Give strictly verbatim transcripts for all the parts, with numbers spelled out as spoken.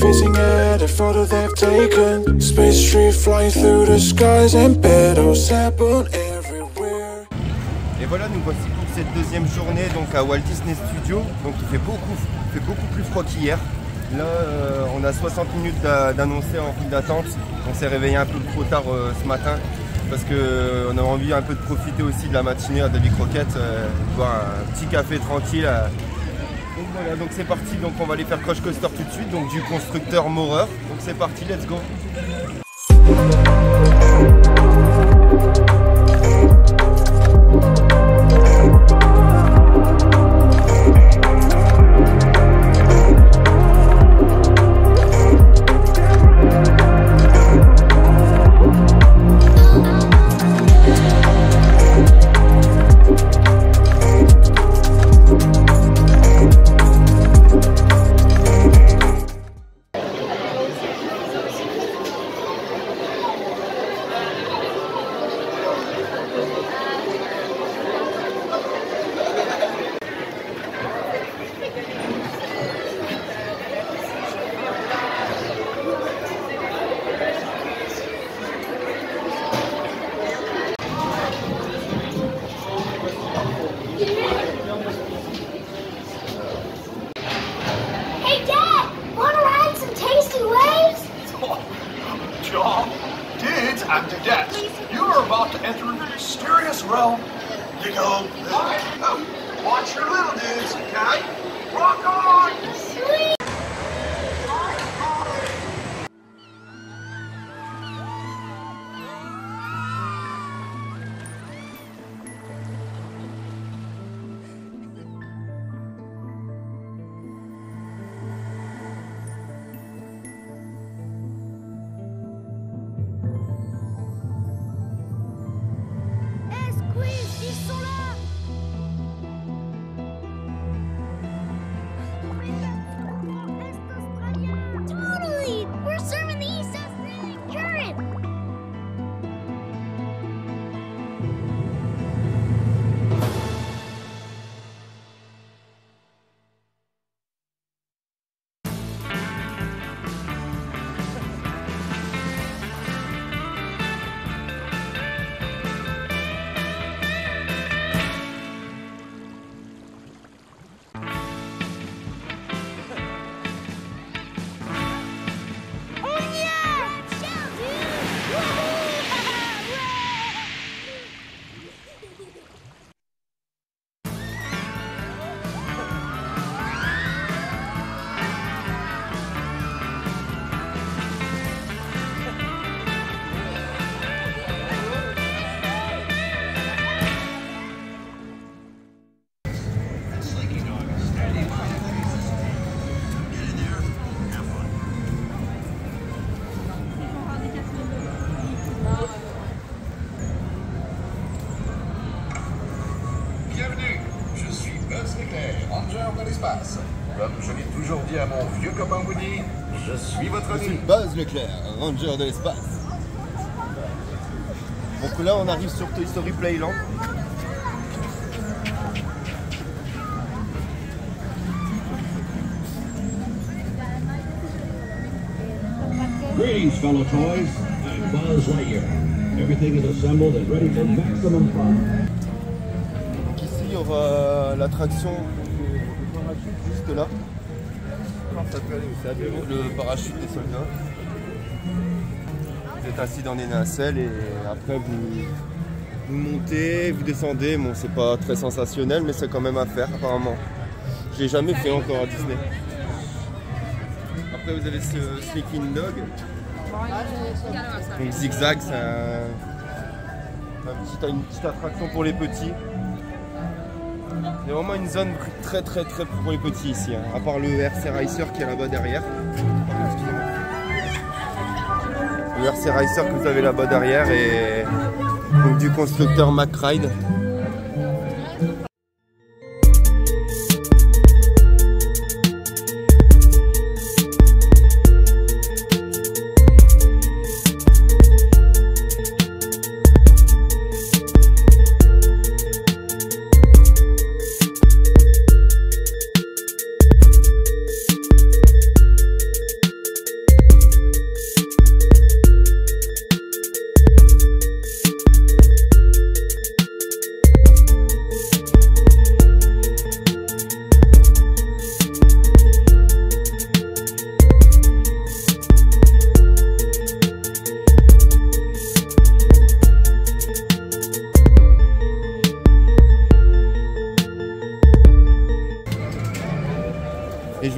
facing at a photo they've taken. Space tree flying through the skies and petals happen everywhere. Et voilà, nous voici pour cette deuxième journée donc à Walt Disney Studios. Donc il fait beaucoup, fait beaucoup plus froid qu'hier. Là, euh, on a soixante minutes d'annoncer en file d'attente. On s'est réveillé un peu trop tard euh, ce matin parce qu'on avait envie un peu de profiter aussi de la matinée à Davy Croquette, euh, boire un petit café tranquille. Euh, Donc voilà, donc c'est parti, donc on va aller faire Crush's Coaster tout de suite, donc du constructeur Moser. Donc c'est parti, let's go. À mon vieux copain Woody, je suis votre ami Buzz Lightyear, ranger de l'espace. Donc là on arrive sur Toy Story Playland. Greetings fellow toys, I'm Buzz Lightyear. Everything is assembled and ready for maximum fun. Donc ici il y aura l'attraction de parachute juste là. Le parachute des soldats. Vous êtes assis dans des nacelles et après vous, vous montez, vous descendez. Bon, c'est pas très sensationnel, mais c'est quand même à faire apparemment. Je l'ai jamais fait encore à Disney. Après vous avez ce Sleeping Dog. Donc zigzag, c'est un, un petit, une petite attraction pour les petits. C'est vraiment une zone très très très pour les petits ici, hein. À part le R C Racer qui est là-bas derrière. Le R C Racer que vous avez là-bas derrière et donc du constructeur Mack Rides.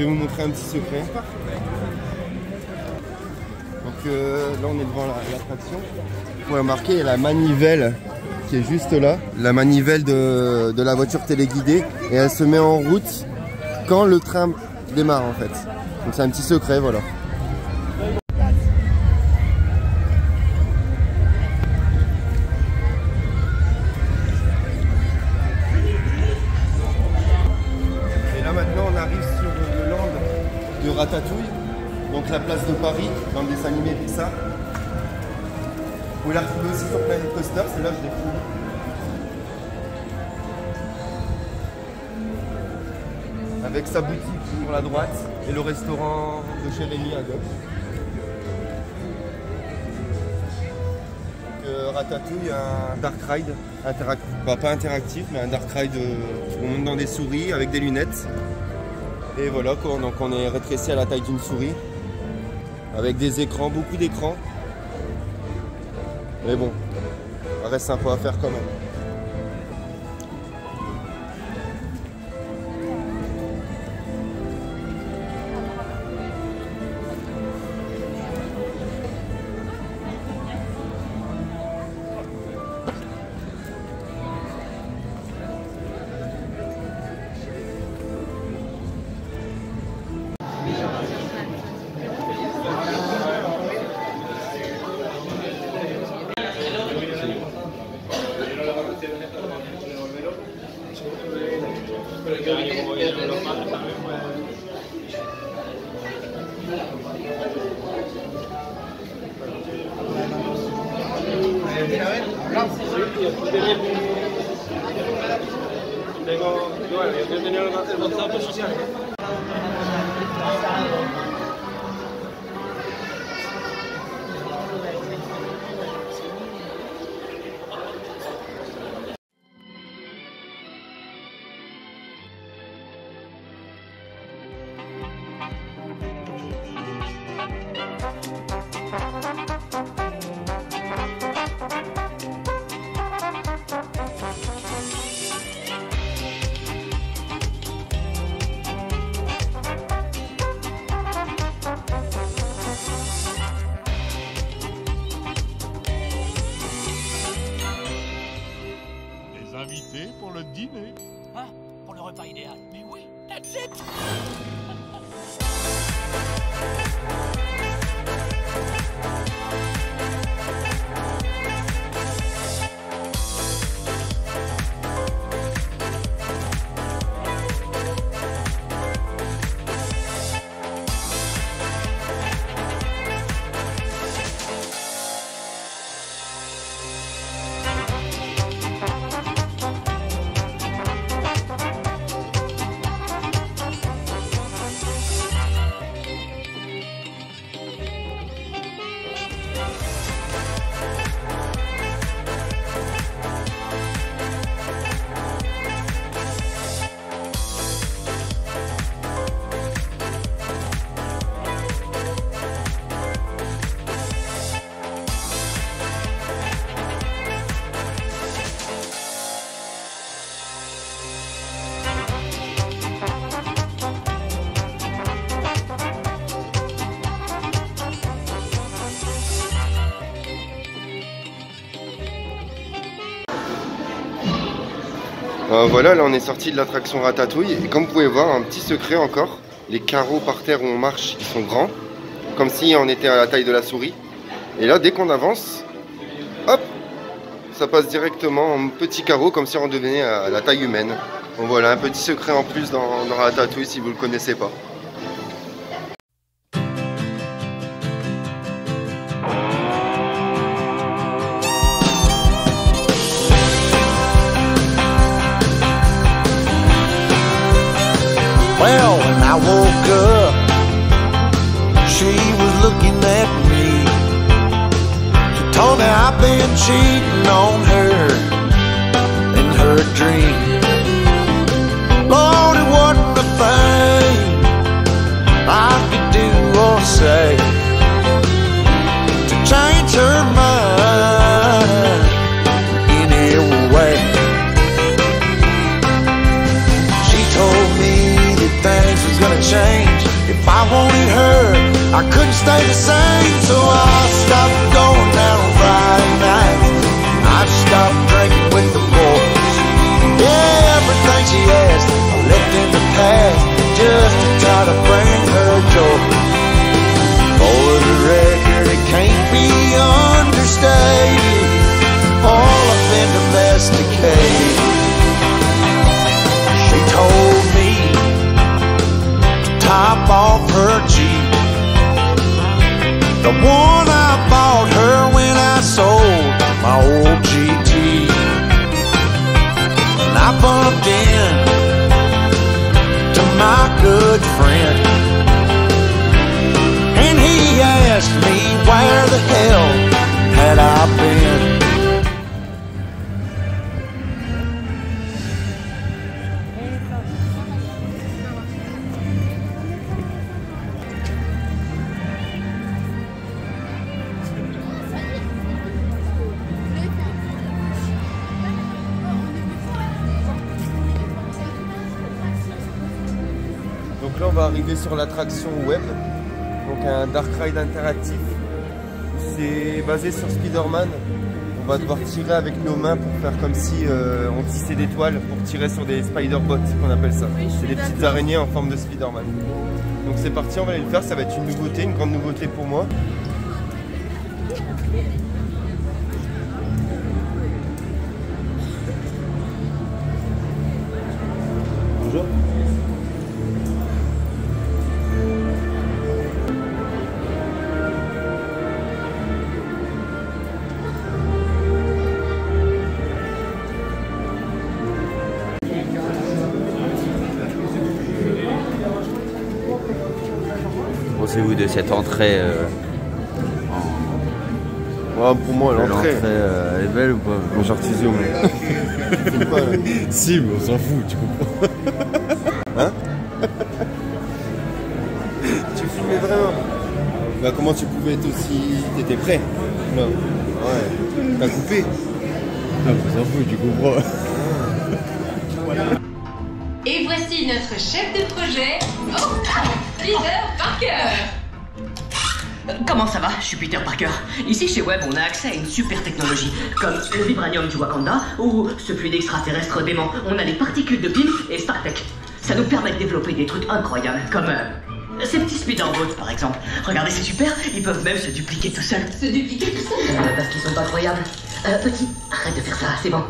vais vous montrer un petit secret. Donc euh, là on est devant l'attraction. Vous pouvez remarquer la manivelle qui est juste là, la manivelle de, de la voiture téléguidée, et elle se met en route quand le train démarre en fait. Donc c'est un petit secret, voilà. Ratatouille, donc la place de Paris dans le dessin animé Pixar. Vous la retrouvez aussi sur Planet Coaster, celle-là je l'ai trouvée. Avec sa boutique sur la droite et le restaurant de chez Rémi à gauche. Donc, euh, Ratatouille, un dark ride, interactif, bah, pas interactif, mais un dark ride où on monte dans des souris avec des lunettes. Et voilà quoi, donc on est rétréci à la taille d'une souris, avec des écrans, beaucoup d'écrans. Mais bon, ça reste sympa à faire quand même. Euh, voilà, là on est sorti de l'attraction Ratatouille et comme vous pouvez voir, un petit secret encore, les carreaux par terre où on marche, ils sont grands, comme si on était à la taille de la souris. Et là, dès qu'on avance, hop, ça passe directement en petit carreau, comme si on devenait à la taille humaine. Donc voilà, un petit secret en plus dans, dans Ratatouille si vous ne le connaissez pas. Cheating on her in her dream. Lord, it wasn't a thing I could do or say to change her mind in any way. She told me that things was gonna change. hell had I been? Donc là on va arriver sur l'attraction web, donc un dark ride interactif, c'est basé sur Spider-Man. On va devoir tirer avec nos mains pour faire comme si euh, on tissait des toiles pour tirer sur des Spider-bots, qu'on appelle ça. Oui, c'est des petites araignées en forme de Spider-Man. Donc c'est parti, on va aller le faire, ça va être une nouveauté, une grande nouveauté pour moi. Bonjour. Pensez-vous de cette entrée euh, en... ouais, pour moi, l'entrée euh, est belle ou pas? Bonjour Tizio. Si, mais on s'en fout, tu comprends. Hein? Tu fumais vraiment? Bah, comment tu pouvais être aussi. T'étais prêt? Non. Ouais. T'as coupé? Non, on s'en fout, tu comprends. Voilà. Et voici notre chef de projet. Oh ah, Peter Parker. Comment ça va? Je suis Peter Parker. Ici chez Web, on a accès à une super technologie, comme le vibranium du Wakanda ou ce fluide extraterrestre dément. On a des particules de pile et StarTech. Ça nous permet de développer des trucs incroyables, comme euh, ces petits Spider-bots par exemple. Regardez, c'est super, ils peuvent même se dupliquer tout seuls. Se dupliquer tout seuls? euh, Parce qu'ils sont incroyables. Euh, petit, arrête de faire ça, c'est bon.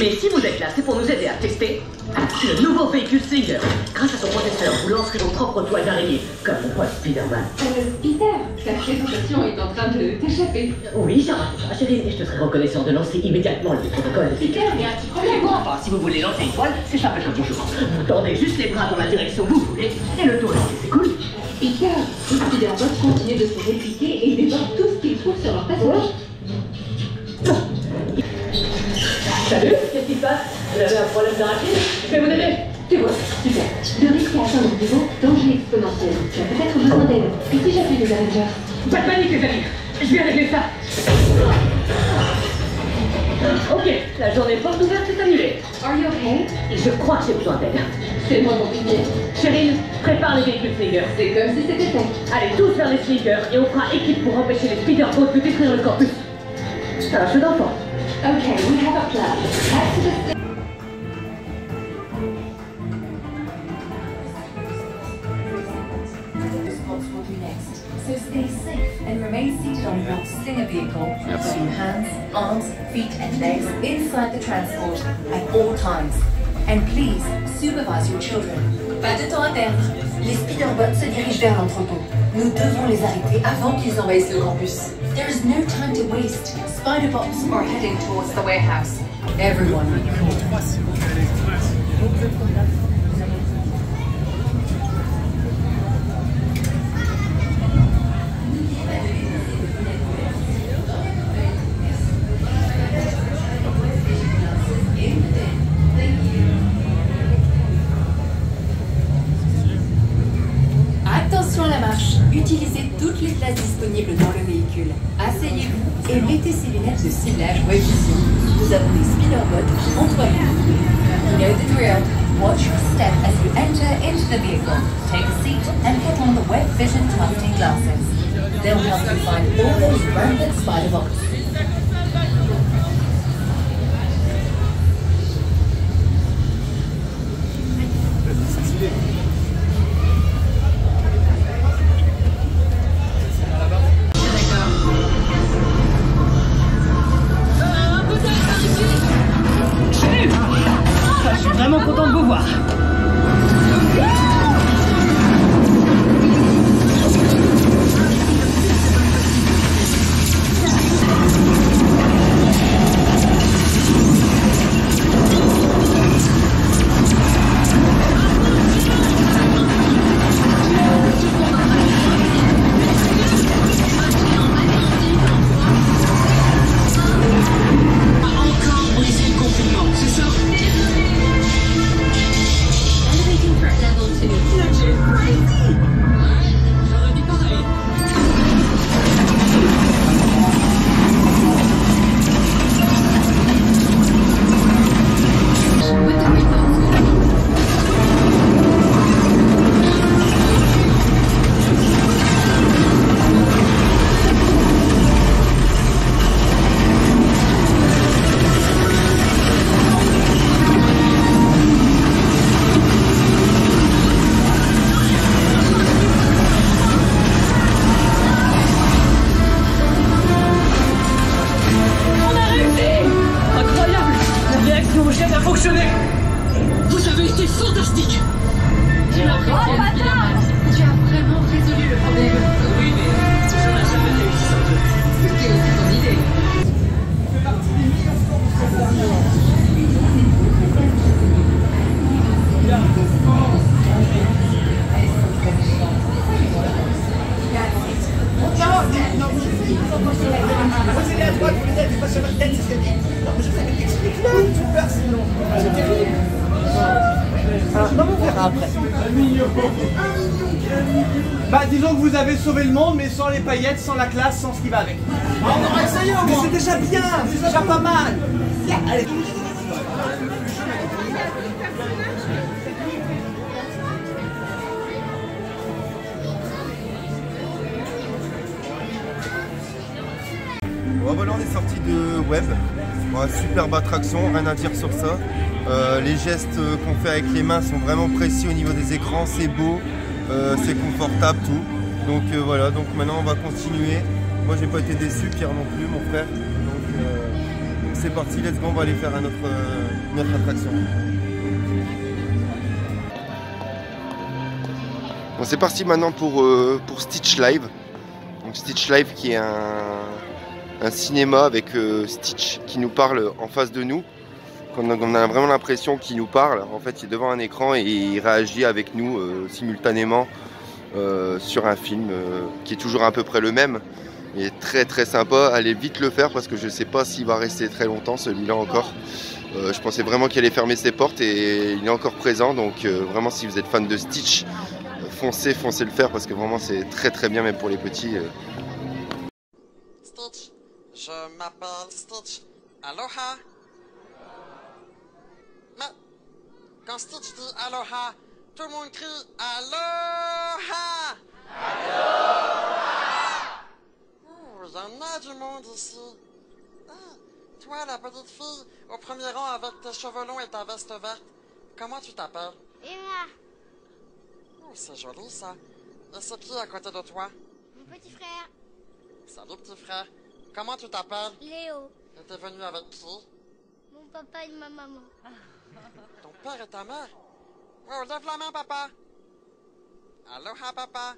Mais si vous êtes là, c'est pour nous aider à tester le nouveau véhicule Singer. Grâce à son protecteur, vous lancerez vos propres toiles d'araignée, comme mon pote Spider-Man. Euh, Peter, ta présentation est en train de t'échapper. Oui, ça va, chérie, et je te serai reconnaissant de lancer immédiatement le protocole. Peter, il y a un petit problème. Enfin, si vous voulez lancer une toile, c'est simple comme toujours. Vous tendez juste les bras dans la direction que vous voulez, et le tour est lancé, c'est cool. Peter, les Spider-Bots continuent de se répliquer et ils dévorent tout ce qu'ils trouvent sur leur passage. Ouais. Salut, qu'est-ce qui se passe? Vous avez un problème de rapide? Je vais vous aider. Tu vois, super. Le risque est atteint de niveau, danger exponentiel. Tu as peut-être besoin d'aide. Et si j'appelle les managers? Pas de panique, les amis. Je vais régler ça. Ok, la journée porte ouverte est annulée. Are you okay? Je crois que j'ai besoin d'aide. C'est moins compliqué. Chérie, prépare les véhicules Sneakers. C'est comme si c'était tech. Allez, tous vers les Sneakers et on fera équipe pour empêcher les Spider-Bots de détruire le campus. C'est un jeu d'enfant. Okay, we have a plan. Back to the stage. Spots will be next, so stay safe and remain seated on your slinger vehicle. With your hands, arms, feet, and legs inside the transport at all times. And please supervise your children. Pas de temps à perdre. Les Spider-Bots se dirigent vers l'entrepôt. Nous devons les arrêter avant qu'ils envahissent le campus. There is no time to waste. Spider-Bots are heading towards the warehouse. Everyone be cool. Utilisez toutes les places disponibles dans le véhicule. Asseyez-vous et mettez ces lunettes de ciblage Web Vision. Nous avons des Spider-Bots entre nous. You know the drill. Watch your step as you enter into the vehicle. Take a seat and get on the Web Vision targeting glasses. They'll help you find all those random Spider-Bots. sur ma tête, c'est ce qu'elle dit. Non, mais je vous avais expliqué là, tu pleures sinon. C'est terrible. Alors, non, on verra après. Un million. Bah, disons que vous avez sauvé le monde, mais sans les paillettes, sans la classe, sans ce qui va avec. Ah, on aura essayé au moins. C'est déjà bien, c'est déjà pas mal. Tiens, allez. Voilà, on est sorti de Web, ouais, superbe attraction, rien à dire sur ça. Euh, les gestes qu'on fait avec les mains sont vraiment précis au niveau des écrans, c'est beau, euh, c'est confortable, tout. Donc euh, voilà, donc maintenant on va continuer. Moi j'ai pas été déçu, Pierre non plus, mon frère. Donc euh, c'est parti, let's go, on va aller faire un autre, euh, une autre attraction. Bon, c'est parti maintenant pour, euh, pour Stitch Live. Donc Stitch Live qui est un... un cinéma avec euh, Stitch qui nous parle en face de nous. On a, on a vraiment l'impression qu'il nous parle. En fait, il est devant un écran et il réagit avec nous euh, simultanément euh, sur un film euh, qui est toujours à peu près le même. Il est très très sympa. Allez vite le faire parce que je ne sais pas s'il va rester très longtemps celui-là encore. Euh, je pensais vraiment qu'il allait fermer ses portes et il est encore présent. Donc euh, vraiment, si vous êtes fan de Stitch, euh, foncez, foncez le faire parce que vraiment c'est très très bien même pour les petits. Euh. Stitch. Je m'appelle Stitch. Aloha. Mais quand Stitch dit Aloha, tout le monde crie Aloha. Aloha. Ouh, il y en a du monde ici. Ah, toi, la petite fille, au premier rang avec tes cheveux longs et ta veste verte, comment tu t'appelles? Emma. Ouh, c'est joli ça. Et c'est qui à côté de toi? Mon petit frère. Salut, petit frère. Comment tu t'appelles? Léo. Et t'es venu avec qui? Mon papa et ma maman. Ton père et ta mère? Oh, lève la main, papa. Aloha, papa.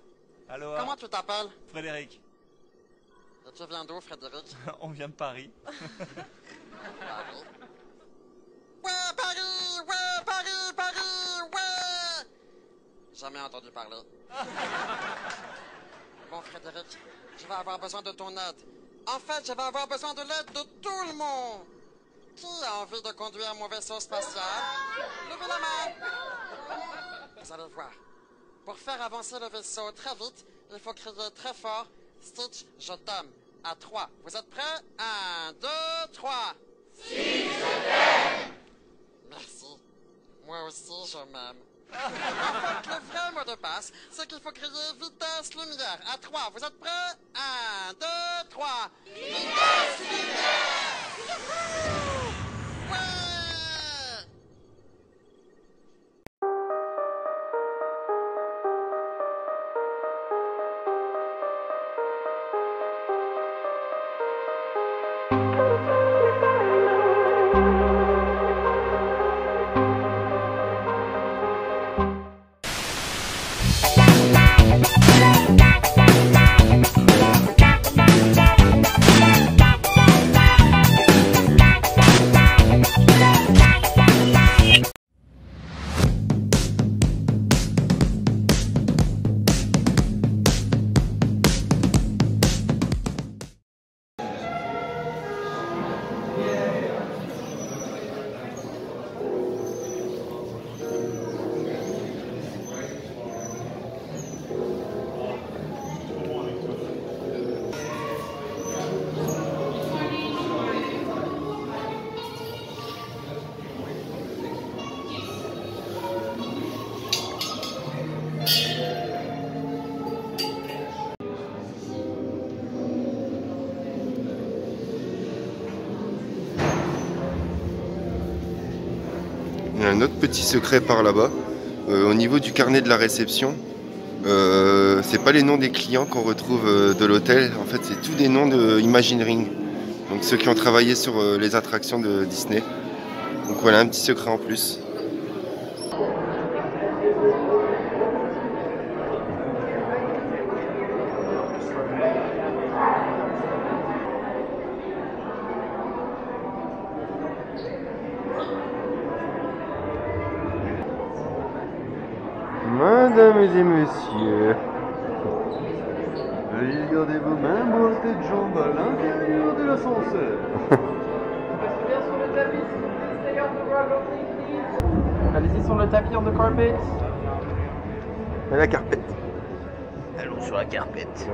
Aloha. Comment tu t'appelles? Frédéric. Et tu viens d'où, Frédéric? On vient de Paris. Paris. Ouais, Paris! Ouais, Paris, Paris! Ouais! Jamais entendu parler. Bon, Frédéric, je vais avoir besoin de ton aide. En fait, je vais avoir besoin de l'aide de tout le monde. Qui a envie de conduire mon vaisseau spatial? Levez la main. Vous allez voir. Pour faire avancer le vaisseau très vite, il faut crier très fort. Stitch, je t'aime. À trois. Vous êtes prêts? Un, deux, trois. Stitch, je t'aime. Merci. Moi aussi, je m'aime. En fait, le vrai mot de passe, c'est qu'il faut crier vitesse lumière. À trois, vous êtes prêts? Un, deux, trois. Vitesse lumière! Un autre petit secret par là-bas, euh, au niveau du carnet de la réception, euh, c'est pas les noms des clients qu'on retrouve euh, de l'hôtel, en fait c'est tous des noms de Imagineering, donc ceux qui ont travaillé sur euh, les attractions de Disney. Donc voilà un petit secret en plus. Mesdames et messieurs, regardez vos mains, montez de jambes à l'intérieur de l'ascenseur. sur le tapis on the carpet. La carpette. Allons sur la carpette.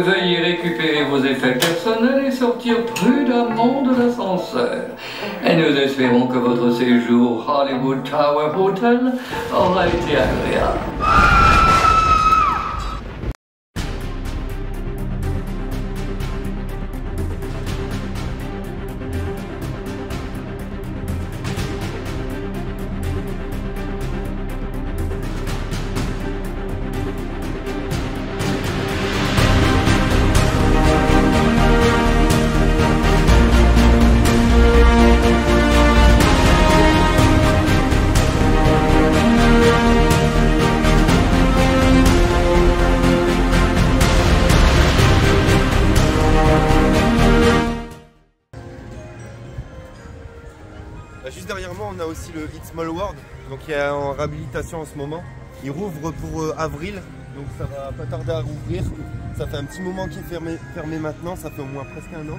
Veuillez récupérer vos effets personnels et sortir prudemment de l'ascenseur. Et nous espérons que votre séjour Hollywood Tower Hotel aura été agréable. Qui est en réhabilitation en ce moment. Il rouvre pour euh, avril, donc ça va pas tarder à rouvrir. Ça fait un petit moment qu'il est fermé, fermé maintenant, ça fait au moins presque un an.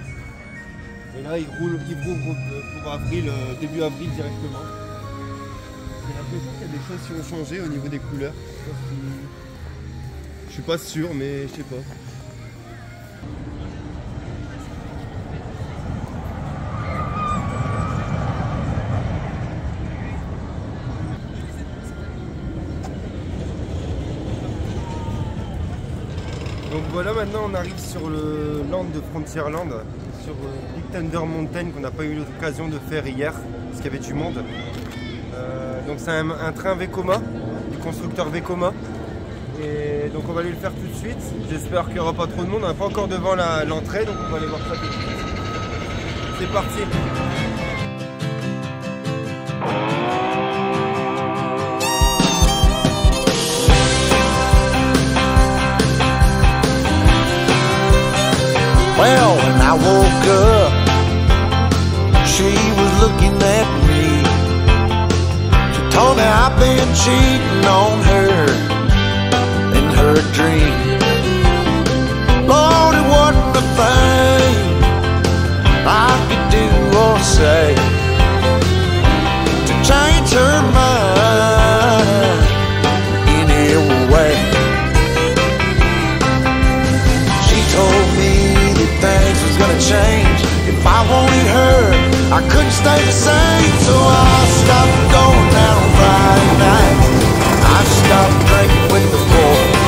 Et là, il roule, il rouvre pour avril, euh, début avril directement. J'ai l'impression qu'il y a des choses qui ont changé au niveau des couleurs. Je suis pas sûr, mais je sais pas. Voilà, maintenant on arrive sur le land de Frontierland, sur Big Thunder Mountain qu'on n'a pas eu l'occasion de faire hier parce qu'il y avait du monde. Euh, donc c'est un, un train Vekoma, du constructeur Vekoma. Et donc on va aller le faire tout de suite. J'espère qu'il n'y aura pas trop de monde. On n'est pas encore devant l'entrée, donc on va aller voir ça tout de suite. C'est parti! up. She was looking at me. She told me I've been cheating on her in her dream. Lord, it wasn't a thing I could do or say to change her mind in any way. She told me that things was gonna change. If I wanted her, I couldn't stay the same. So I stopped going down on Friday night. I stopped drinking with the boys.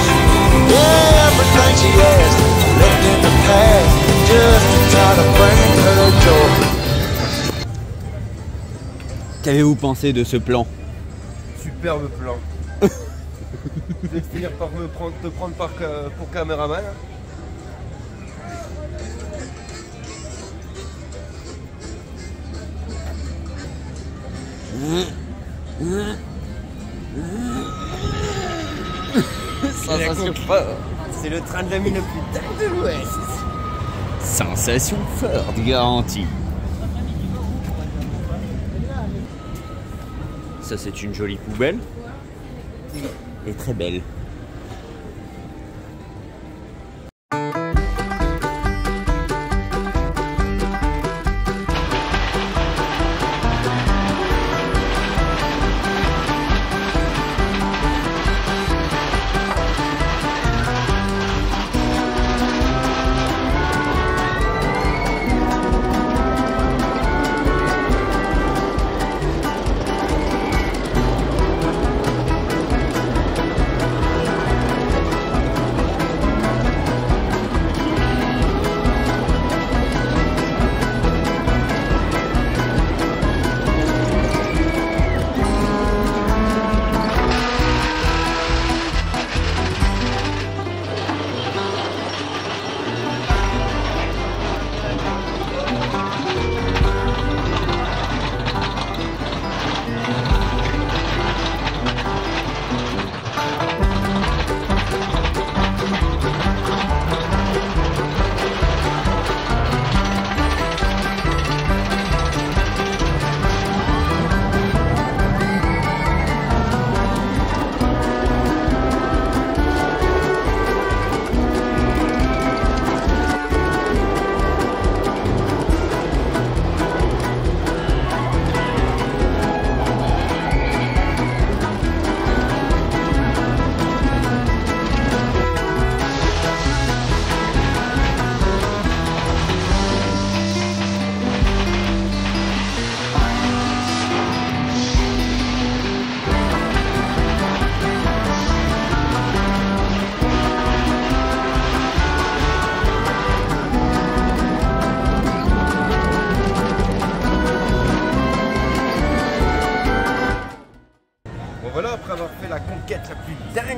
Yeah, everything she asked left in the past, just to try to bring her joy. Qu'avez-vous pensé de ce plan? Superbe plan. Je vais finir par me prendre, te prendre par, pour caméraman. Sensation forte. C'est le train de la mine le plus dingue de l'Ouest. Sensation forte garantie. Ça c'est une jolie poubelle. Et très belle.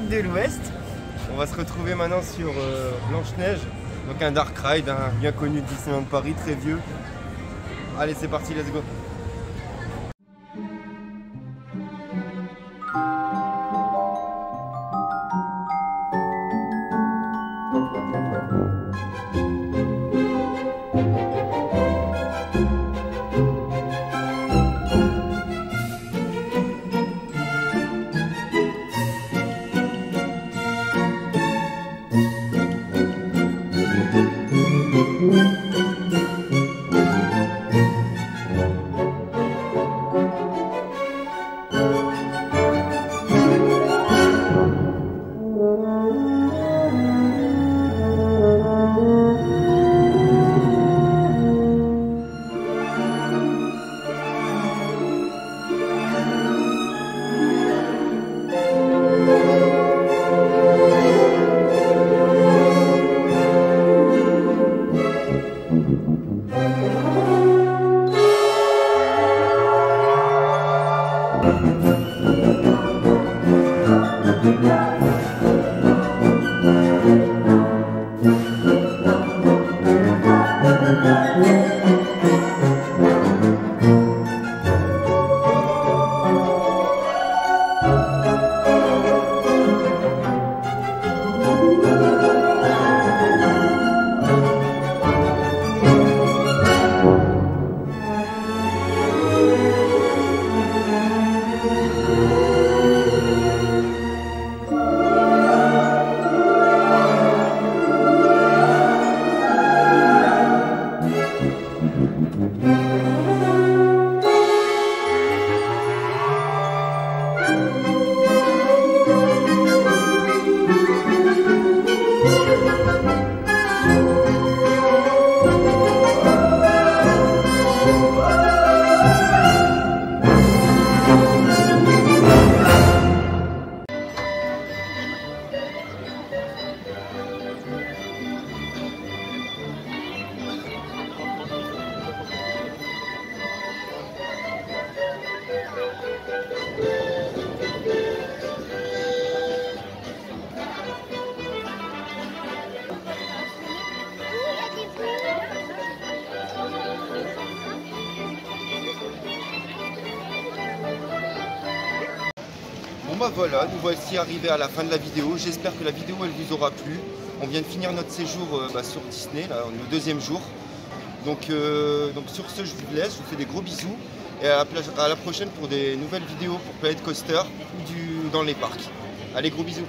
De l'Ouest, on va se retrouver maintenant sur euh, Blanche-Neige, donc un dark ride, hein, bien connu de Disneyland Paris, très vieux. Allez, c'est parti, let's go. Thank you. bah voilà, nous voici arrivés à la fin de la vidéo. J'espère que la vidéo elle vous aura plu. On vient de finir notre séjour euh, bah, sur Disney, là, le deuxième jour. Donc, euh, donc sur ce, je vous laisse, je vous fais des gros bisous. Et à la, plage, à la prochaine pour des nouvelles vidéos pour Planet Coaster ou du, dans les parcs. Allez, gros bisous.